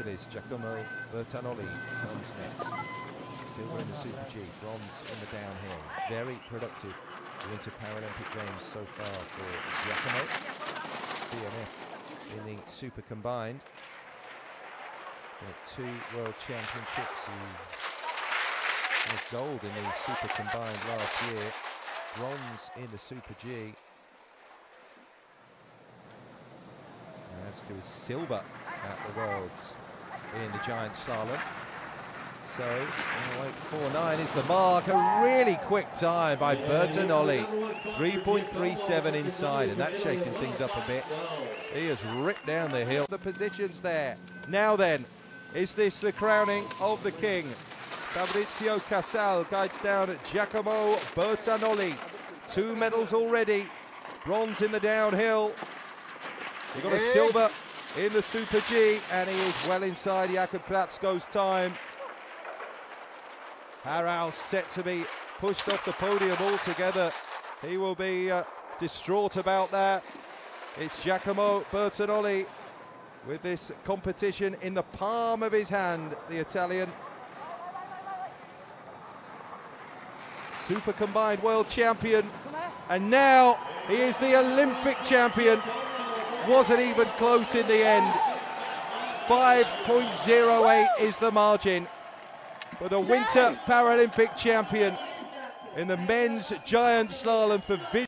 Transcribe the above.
Italy's Giacomo Bertagnolli comes next. Silver in the Super G, bronze in the downhill. Very productive Winter Paralympic Games so far for Giacomo. BMF in the Super Combined. At 2 World Championships, he was gold in the Super Combined last year. Bronze in the Super G. As to his silver at the Worlds in the giant slalom. So 1:08.49 is the mark. A really quick time by Bertagnolli. 3.37 inside, and that's shaking things up a bit. He has ripped down the hill. The positions there. Now then, is this the crowning of the king? Fabrizio Casal guides down Giacomo Bertagnolli. 2 medals already. Bronze in the downhill. He got a silver in the Super G, and he is well inside Jakub Klatsko's time. Harau set to be pushed off the podium altogether. He will be distraught about that. It's Giacomo Bertagnolli with this competition in the palm of his hand, the Italian. Super Combined world champion, and now he is the Olympic champion. Wasn't even close in the end. 5.08 is the margin for the Winter Paralympic champion in the men's giant slalom for